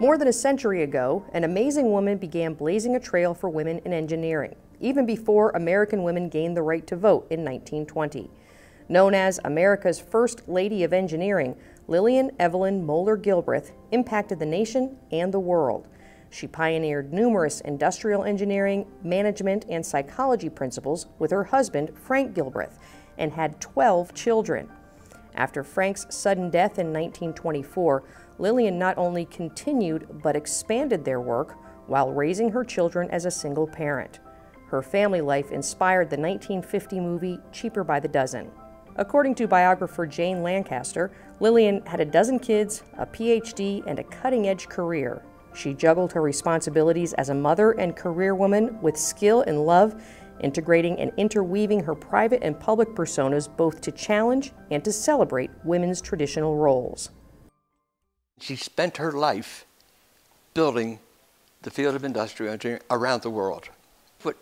More than a century ago, an amazing woman began blazing a trail for women in engineering, even before American women gained the right to vote in 1920. Known as America's First Lady of Engineering, Lillian Evelyn Moller Gilbreth impacted the nation and the world. She pioneered numerous industrial engineering, management, and psychology principles with her husband, Frank Gilbreth, and had 12 children. After Frank's sudden death in 1924, Lillian not only continued but expanded their work while raising her children as a single parent. Her family life inspired the 1950 movie Cheaper by the Dozen. According to biographer Jane Lancaster, Lillian had a dozen kids, a PhD, and a cutting-edge career. She juggled her responsibilities as a mother and career woman with skill and love, integrating and interweaving her private and public personas both to challenge and to celebrate women's traditional roles. She spent her life building the field of industrial engineering around the world. What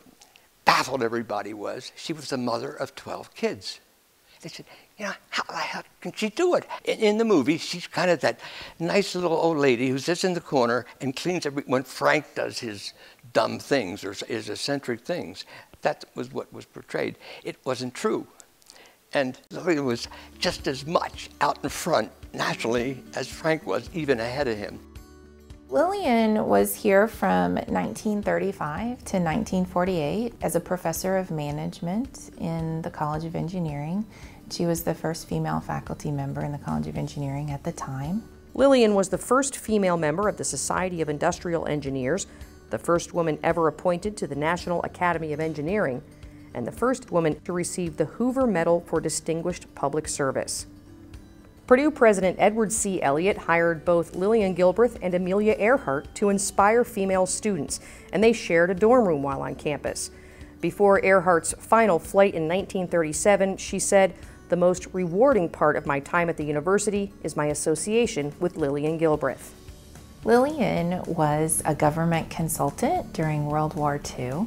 baffled everybody was she was the mother of 12 kids. They said, you know, how can she do it? In the movie, she's kind of that nice little old lady who sits in the corner and cleans when Frank does his dumb things or his eccentric things. That was what was portrayed. It wasn't true. And Lillian was just as much out in front nationally as Frank was, even ahead of him. Lillian was here from 1935 to 1948 as a professor of management in the College of Engineering. She was the first female faculty member in the College of Engineering at the time. Lillian was the first female member of the Society of Industrial Engineers, the first woman ever appointed to the National Academy of Engineering, and the first woman to receive the Hoover Medal for Distinguished Public Service. Purdue President Edward C. Elliott hired both Lillian Gilbreth and Amelia Earhart to inspire female students, and they shared a dorm room while on campus. Before Earhart's final flight in 1937, she said, "The most rewarding part of my time at the university is my association with Lillian Gilbreth." Lillian was a government consultant during World War II.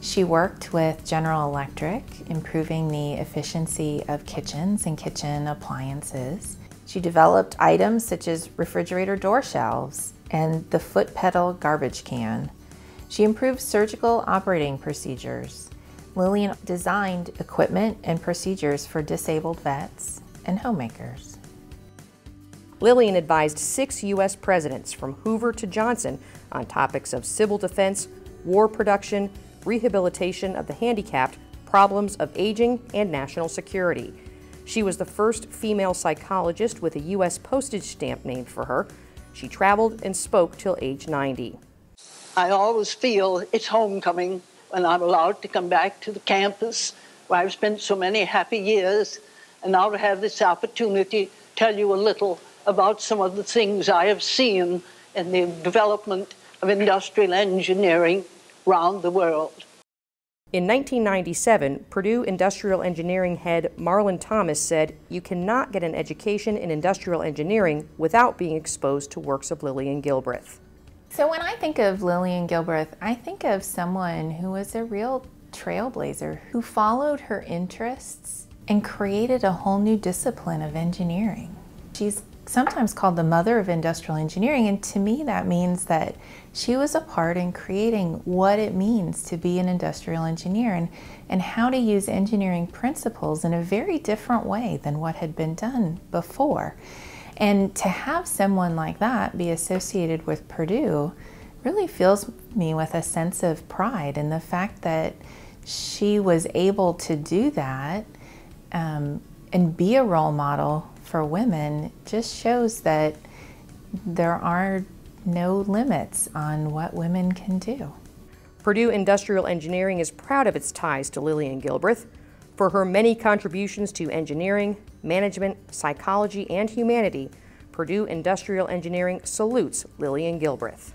She worked with General Electric, improving the efficiency of kitchens and kitchen appliances. She developed items such as refrigerator door shelves and the foot pedal garbage can. She improved surgical operating procedures. Lillian designed equipment and procedures for disabled vets and homemakers. Lillian advised 6 U.S. presidents from Hoover to Johnson on topics of civil defense, war production, rehabilitation of the handicapped, problems of aging, and national security. She was the first female psychologist with a U.S. postage stamp named for her. She traveled and spoke till age 90. I always feel it's homecoming when I'm allowed to come back to the campus where I've spent so many happy years, and now to have this opportunity to tell you a little about some of the things I have seen in the development of industrial engineering around the world. In 1997, Purdue Industrial Engineering head Marlon Thomas said, "You cannot get an education in industrial engineering without being exposed to works of Lillian Gilbreth." So when I think of Lillian Gilbreth, I think of someone who was a real trailblazer, who followed her interests and created a whole new discipline of engineering. She's sometimes called the mother of industrial engineering, and to me that means that she was a part in creating what it means to be an industrial engineer and how to use engineering principles in a very different way than what had been done before. And to have someone like that be associated with Purdue really fills me with a sense of pride, and the fact that she was able to do that and be a role model for women just shows that there are no limits on what women can do. Purdue Industrial Engineering is proud of its ties to Lillian Gilbreth. For her many contributions to engineering, management, psychology, and humanity, Purdue Industrial Engineering salutes Lillian Gilbreth.